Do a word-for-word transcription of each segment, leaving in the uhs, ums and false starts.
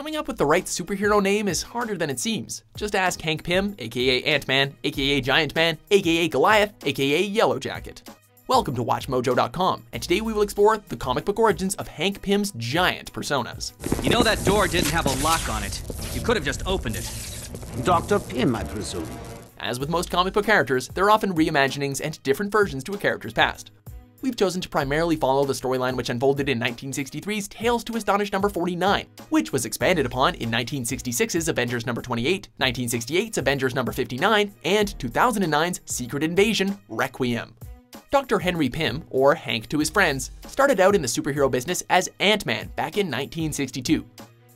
coming up with the right superhero name is harder than it seems. Just ask Hank Pym, aka Ant-Man, aka Giant-Man, aka Goliath, aka Yellowjacket. Welcome to Watch Mojo dot com, and today we will explore the comic book origins of Hank Pym's giant personas. You know that door didn't have a lock on it. You could have just opened it. Doctor Pym, I presume. As with most comic book characters, there are often reimaginings and different versions to a character's past. We've chosen to primarily follow the storyline which unfolded in nineteen sixty-three's Tales to Astonish number forty-nine, which was expanded upon in nineteen sixty-six's Avengers number twenty-eight, nineteen sixty-eight's Avengers number fifty-nine, and two thousand nine's Secret Invasion, Requiem. Doctor Henry Pym, or Hank to his friends, started out in the superhero business as Ant-Man back in nineteen sixty-two.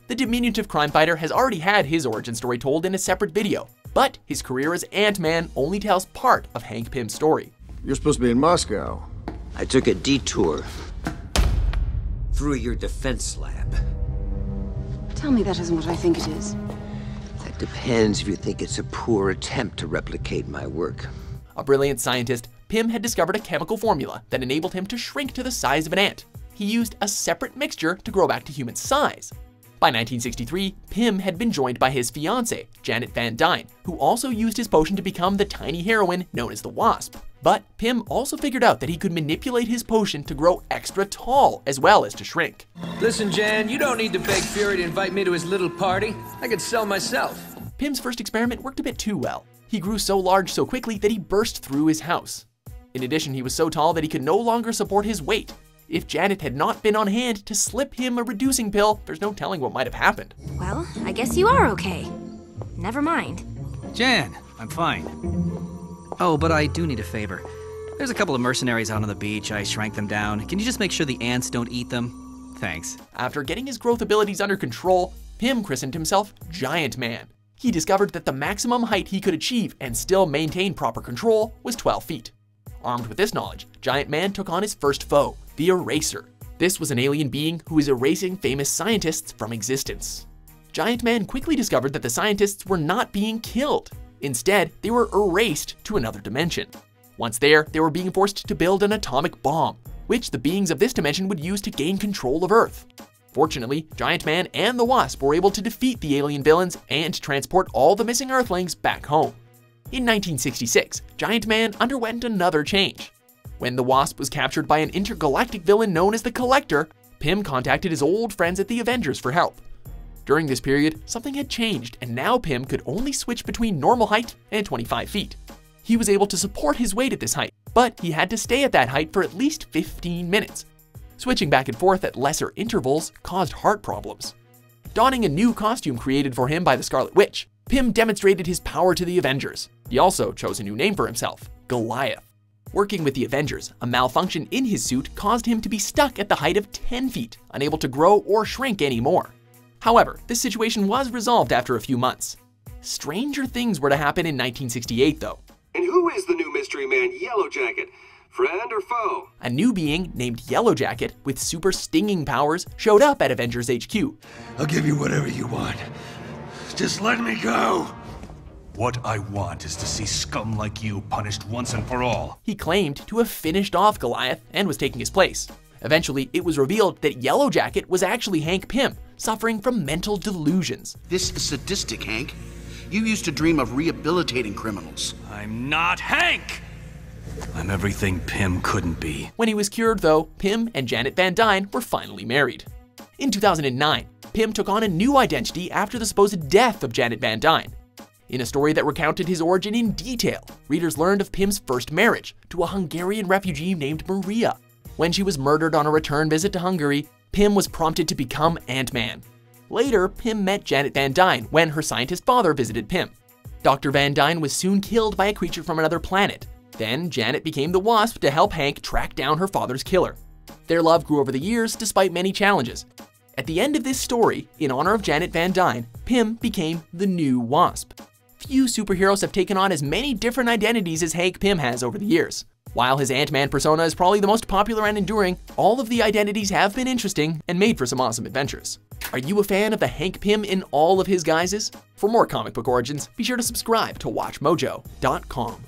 The diminutive crime fighter has already had his origin story told in a separate video, but his career as Ant-Man only tells part of Hank Pym's story. You're supposed to be in Moscow. I took a detour through your defense lab. Tell me that isn't what I think it is. That depends if you think it's a poor attempt to replicate my work. A brilliant scientist, Pym had discovered a chemical formula that enabled him to shrink to the size of an ant. He used a separate mixture to grow back to human size. By nineteen sixty-three, Pym had been joined by his fiancée, Janet Van Dyne, who also used his potion to become the tiny heroine known as the Wasp. But Pym also figured out that he could manipulate his potion to grow extra tall, as well as to shrink. Listen, Jan, you don't need to beg Fury to invite me to his little party. I could sell myself. Pym's first experiment worked a bit too well. He grew so large so quickly that he burst through his house. In addition, he was so tall that he could no longer support his weight. If Janet had not been on hand to slip him a reducing pill, there's no telling what might have happened. Well, I guess you are okay. Never mind. Jan, I'm fine. Oh, but I do need a favor. There's a couple of mercenaries out on the beach. I shrank them down. Can you just make sure the ants don't eat them? Thanks. After getting his growth abilities under control, Pym christened himself Giant-Man. He discovered that the maximum height he could achieve and still maintain proper control was twelve feet. Armed with this knowledge, Giant-Man took on his first foe, the Eraser. This was an alien being who was erasing famous scientists from existence. Giant-Man quickly discovered that the scientists were not being killed. Instead, they were erased to another dimension. Once there, they were being forced to build an atomic bomb, which the beings of this dimension would use to gain control of Earth. Fortunately, Giant-Man and the Wasp were able to defeat the alien villains and transport all the missing Earthlings back home. In nineteen sixty-six, Giant-Man underwent another change. When the Wasp was captured by an intergalactic villain known as the Collector, Pym contacted his old friends at the Avengers for help. During this period, something had changed, and now Pym could only switch between normal height and twenty-five feet. He was able to support his weight at this height, but he had to stay at that height for at least fifteen minutes. Switching back and forth at lesser intervals caused heart problems. Donning a new costume created for him by the Scarlet Witch, Pym demonstrated his power to the Avengers. He also chose a new name for himself, Goliath. Working with the Avengers, a malfunction in his suit caused him to be stuck at the height of ten feet, unable to grow or shrink anymore. However, this situation was resolved after a few months. Stranger things were to happen in nineteen sixty-eight, though. And who is the new mystery man, Yellowjacket? Friend or foe? A new being named Yellowjacket with super stinging powers showed up at Avengers H Q. I'll give you whatever you want. Just let me go. What I want is to see scum like you punished once and for all. He claimed to have finished off Goliath and was taking his place. Eventually, it was revealed that Yellowjacket was actually Hank Pym, suffering from mental delusions. This is sadistic, Hank. You used to dream of rehabilitating criminals. I'm not Hank! I'm everything Pym couldn't be. When he was cured, though, Pym and Janet Van Dyne were finally married. In two thousand nine, Pym took on a new identity after the supposed death of Janet Van Dyne. In a story that recounted his origin in detail, readers learned of Pym's first marriage to a Hungarian refugee named Maria. When she was murdered on a return visit to Hungary, Pym was prompted to become Ant-Man. Later, Pym met Janet Van Dyne when her scientist father visited Pym. Doctor Van Dyne was soon killed by a creature from another planet. Then, Janet became the Wasp to help Hank track down her father's killer. Their love grew over the years despite many challenges. At the end of this story, in honor of Janet Van Dyne, Pym became the new Wasp. Few superheroes have taken on as many different identities as Hank Pym has over the years. While his Ant-Man persona is probably the most popular and enduring, all of the identities have been interesting and made for some awesome adventures. Are you a fan of the Hank Pym in all of his guises? For more comic book origins, be sure to subscribe to Watch Mojo dot com.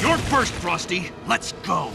You're first, Frosty. Let's go.